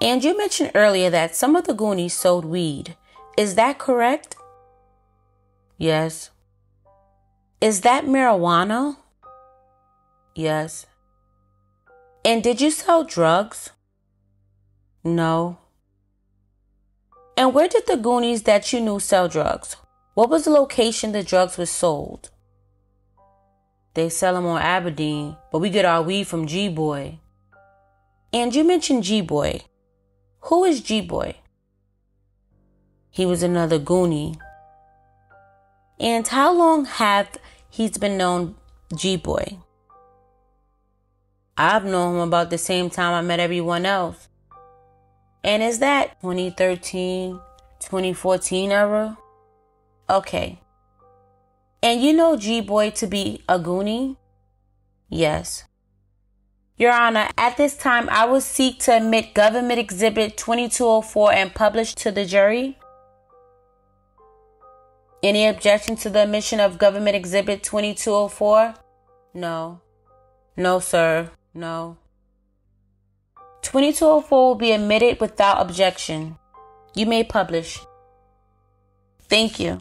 And you mentioned earlier that some of the Goonies sold weed. Is that correct? Yes. Is that marijuana? Yes. And did you sell drugs? No. And where did the Goonies that you knew sell drugs? What was the location the drugs were sold? They sell them on Aberdeen, but we get our weed from G-Boy. And you mentioned G-Boy. Who is G-Boy? He was another Goonie. And how long have he's been known G-Boy? I've known him about the same time I met everyone else. And is that 2013, 2014 era? Okay. And you know G-Boy to be a Goonie? Yes. Your Honor, at this time, I would seek to admit Government Exhibit 2204 and publish to the jury. Any objection to the admission of Government Exhibit 2204? No. No, sir. No. 2204 will be admitted without objection. You may publish. Thank you.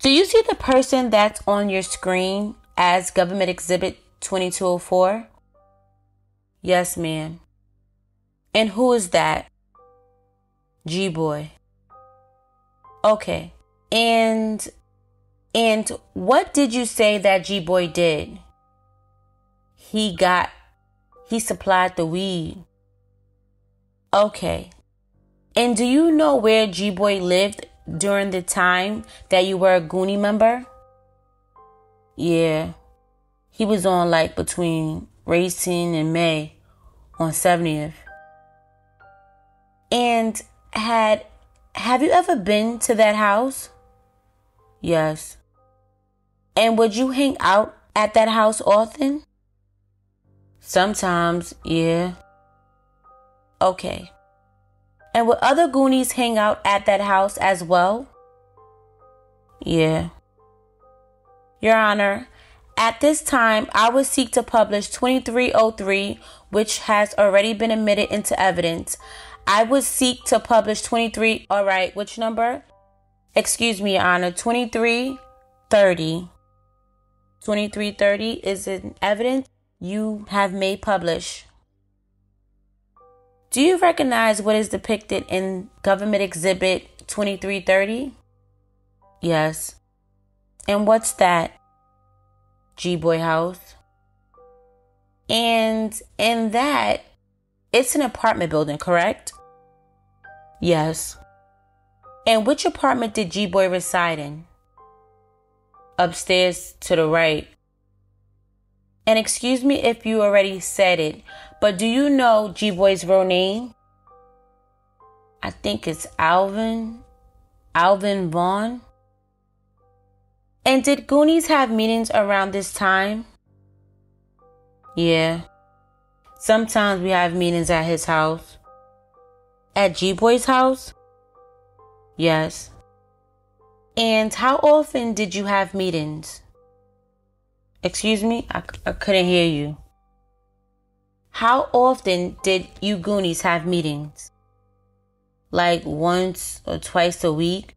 Do you see the person that's on your screen as Government Exhibit 2204? Yes, ma'am. And who is that? G-Boy. Okay. And what did you say that G-Boy did? He supplied the weed. Okay. And do you know where G-Boy lived during the time that you were a Goonie member? Yeah. He was on like between Racine and May on 70th. And have you ever been to that house? Yes. And would you hang out at that house often? Sometimes, yeah. Okay. And would other Goonies hang out at that house as well? Yeah. Your Honor, at this time, I would seek to publish 2303, which has already been admitted into evidence. I would seek to publish 23, all right, which number? Excuse me, Your Honor, 2330. 2330 is in evidence you have made publish. Do you recognize what is depicted in Government Exhibit 2330? Yes. And what's that? G-Boy house. And in that, it's an apartment building, correct? Yes. And which apartment did G-Boy reside in? Upstairs to the right. And excuse me if you already said it, but do you know G-Boy's real name? I think it's Alvin Vaughn. And did Goonies have meetings around this time? Yeah. Sometimes we have meetings at his house. At G-Boy's house? Yes. And how often did you have meetings? Excuse me? I couldn't hear you. How often did you Goonies have meetings? Like once or twice a week?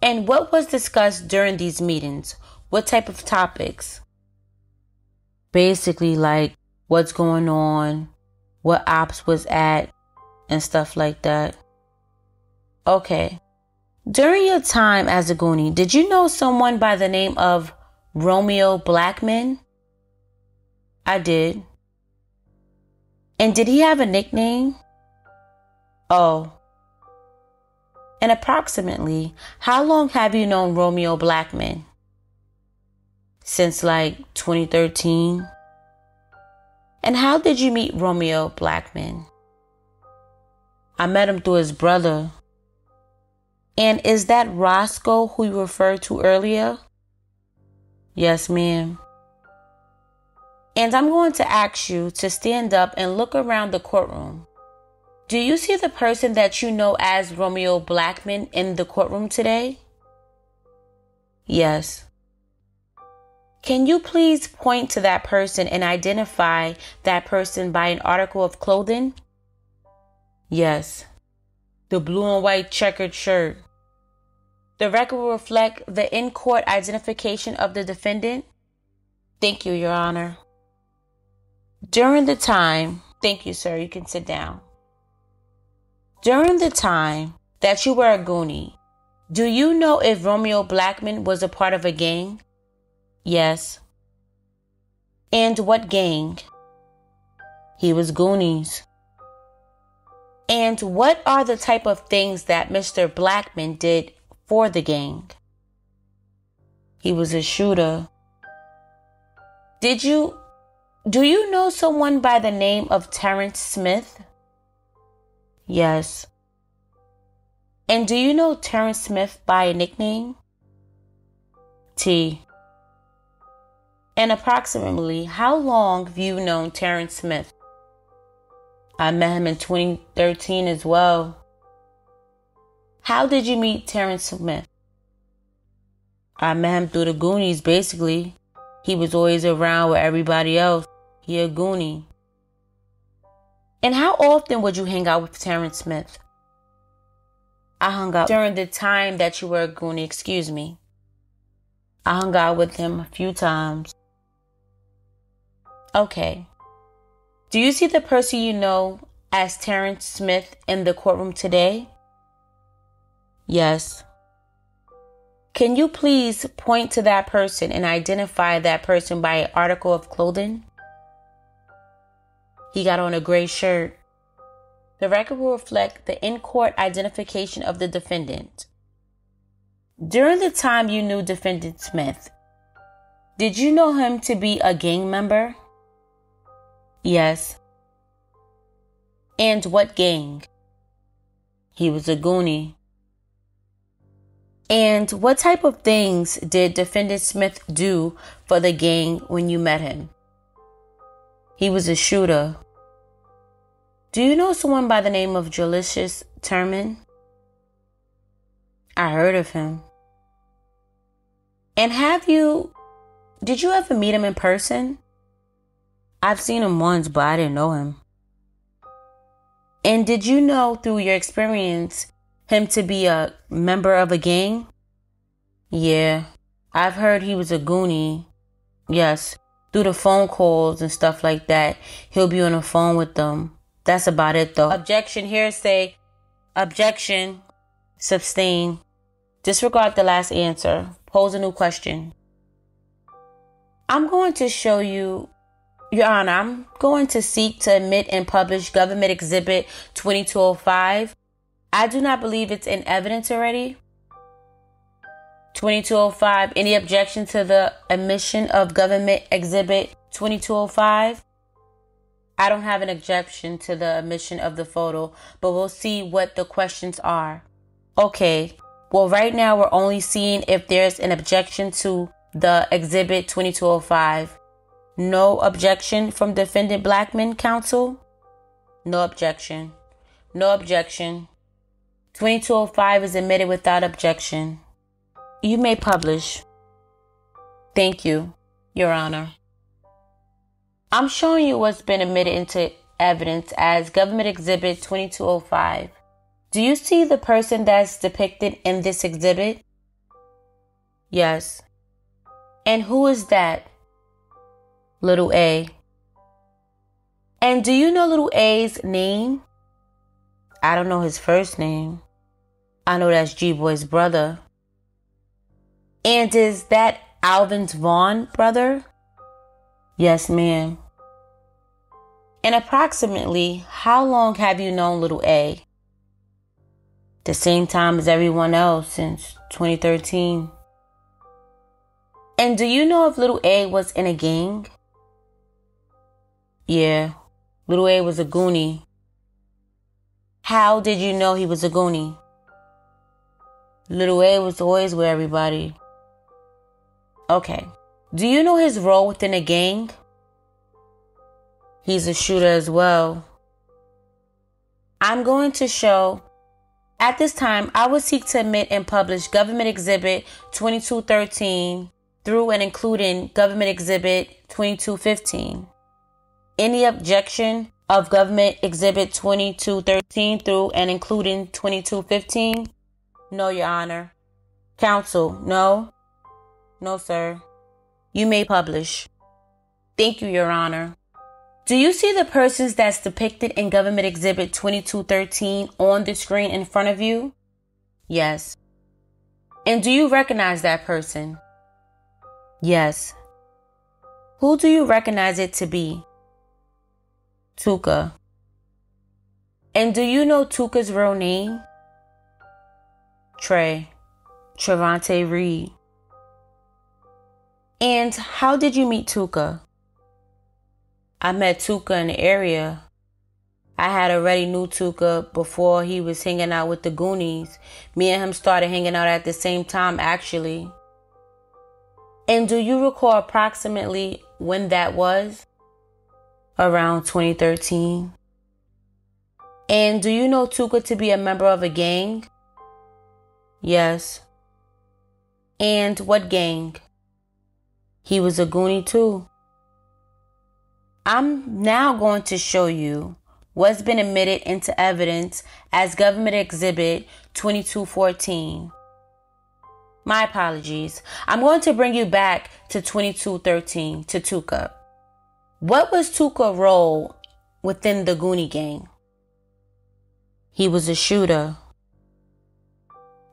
And what was discussed during these meetings? What type of topics? Basically like what's going on, what ops was at, and stuff like that. Okay. During your time as a Goonie, did you know someone by the name of Romeo Blackman? I did. And did he have a nickname? Oh. And approximately, how long have you known Romeo Blackman? Since like 2013. And how did you meet Romeo Blackman? I met him through his brother. And is that Roscoe who you referred to earlier? Yes, ma'am. And I'm going to ask you to stand up and look around the courtroom. Do you see the person that you know as Romeo Blackman in the courtroom today? Yes. Can you please point to that person and identify that person by an article of clothing? Yes, the blue and white checkered shirt. The record will reflect the in-court identification of the defendant. Thank you, Your Honor. During the time... Thank you, sir. You can sit down. During the time that you were a Goonie, do you know if Romeo Blackman was a part of a gang? Yes. And what gang? He was Goonies. And what are the type of things that Mr. Blackman did for the gang? He was a shooter. Do you know someone by the name of Terrence Smith? Yes. And do you know Terrence Smith by a nickname? T. And approximately how long have you known Terrence Smith? I met him in 2013 as well. How did you meet Terrence Smith? I met him through the Goonies, basically. He was always around with everybody else. He a Goonie. And how often would you hang out with Terrence Smith? I hung out during the time that you were a Goonie, excuse me. I hung out with him a few times. Okay. Do you see the person you know as Terrence Smith in the courtroom today? Yes. Can you please point to that person and identify that person by an article of clothing? He got on a gray shirt. The record will reflect the in-court identification of the defendant. During the time you knew Defendant Smith, did you know him to be a gang member? Yes. And what gang? He was a Goonie. And what type of things did Defendant Smith do for the gang when you met him? He was a shooter. Do you know someone by the name of Jalicious Terman? I heard of him. And did you ever meet him in person? I've seen him once, but I didn't know him. And did you know through your experience him to be a member of a gang? Yeah, I've heard he was a Goonie. Yes, through the phone calls and stuff like that. He'll be on the phone with them. That's about it, though. Objection, hearsay. Objection. Sustain. Disregard the last answer. Pose a new question. I'm going to show you, Your Honor, I'm going to seek to admit and publish Government Exhibit 2205. I do not believe it's in evidence already. 2205. Any objection to the admission of Government Exhibit 2205? I don't have an objection to the omission of the photo, but we'll see what the questions are. Okay, well right now we're only seeing if there's an objection to the Exhibit 2205. No objection from Defendant Blackman, counsel? No objection. No objection. 2205 is admitted without objection. You may publish. Thank you, Your Honor. I'm showing you what's been admitted into evidence as Government Exhibit 2205. Do you see the person that's depicted in this exhibit? Yes. And who is that? Little A. And do you know Little A's name? I don't know his first name. I know that's G-Boy's brother. And is that Alvin's Vaughn brother? Yes, ma'am. And approximately, how long have you known Little A? The same time as everyone else, since 2013. And do you know if Little A was in a gang? Yeah, Little A was a Goonie. How did you know he was a Goonie? Little A was always with everybody. Okay. Do you know his role within a gang? He's a shooter as well. I'm going to show. At this time, I would seek to admit and publish Government Exhibit 2213 through and including Government Exhibit 2215. Any objection of Government Exhibit 2213 through and including 2215? No, Your Honor. Counsel, no? No, sir. You may publish. Thank you, Your Honor. Do you see the persons that's depicted in Government Exhibit 2213 on the screen in front of you? Yes. And do you recognize that person? Yes. Who do you recognize it to be? Tuka. And do you know Tuka's real name? Trevante Reed. And how did you meet Tuka? I met Tuka in the area. I had already knew Tuka before he was hanging out with the Goonies. Me and him started hanging out at the same time, actually. And do you recall approximately when that was? Around 2013. And do you know Tuka to be a member of a gang? Yes. And what gang? He was a Goonie too. I'm now going to show you what's been admitted into evidence as Government Exhibit 2214. My apologies. I'm going to bring you back to 2213, to Tuka. What was Tuka's role within the Goonie gang? He was a shooter.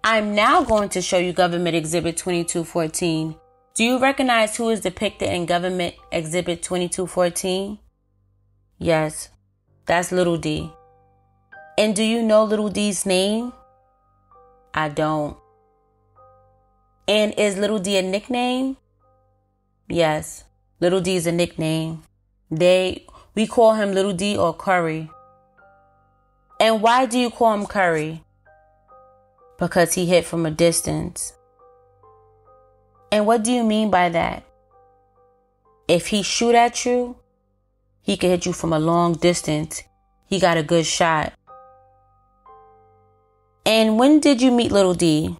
I'm now going to show you Government Exhibit 2214. Do you recognize who is depicted in Government Exhibit 2214? Yes, that's Little D. And do you know Little D's name? I don't. And is Little D a nickname? Yes, Little D is a nickname. We call him Little D or Curry. And why do you call him Curry? Because he hit from a distance. And what do you mean by that? If he shoot at you, he can hit you from a long distance. He got a good shot. And when did you meet Little D?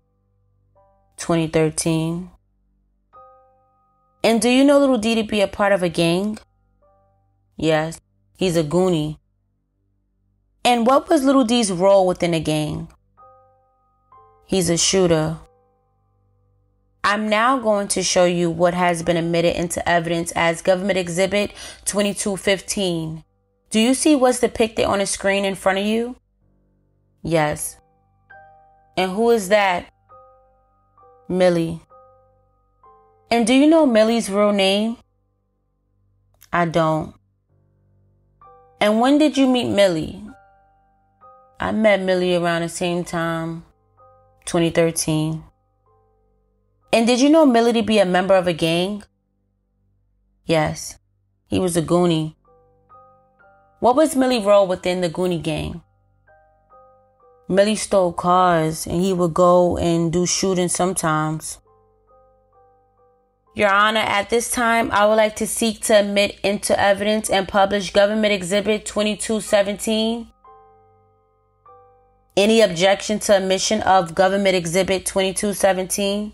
2013. And do you know Little D to be a part of a gang? Yes, he's a Goonie. And what was Little D's role within a gang? He's a shooter. I'm now going to show you what has been admitted into evidence as Government Exhibit 2215. Do you see what's depicted on the screen in front of you? Yes. And who is that? Millie. And do you know Millie's real name? I don't. And when did you meet Millie? I met Millie around the same time, 2013. And did you know Millie to be a member of a gang? Yes, he was a Goonie. What was Millie's role within the Goonie gang? Millie stole cars and he would go and do shooting sometimes. Your Honor, at this time, I would like to seek to admit into evidence and publish Government Exhibit 2217. Any objection to admission of Government Exhibit 2217?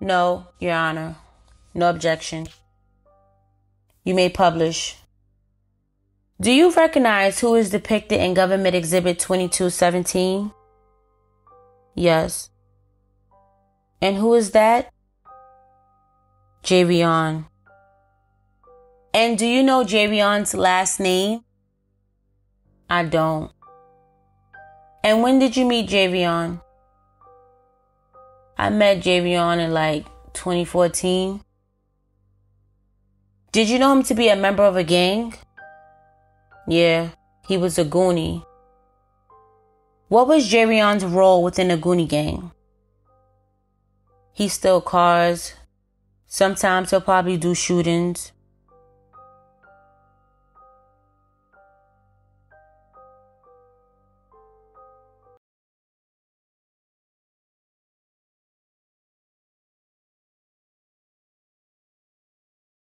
No, Your Honor. No objection. You may publish. Do you recognize who is depicted in Government Exhibit 2217? Yes. And who is that? Javion. And do you know Javion's last name? I don't. And when did you meet Javion? I met Javion in 2014. Did you know him to be a member of a gang? Yeah, he was a Goonie. What was Javion's role within the Goonie gang? He stole cars. Sometimes he'll probably do shootings.